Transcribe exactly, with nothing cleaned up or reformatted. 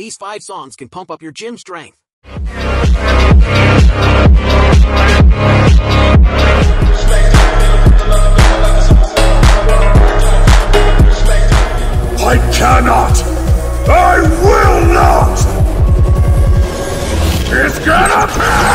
These five songs can pump up your gym strength. I cannot. I will not. It's gonna pay.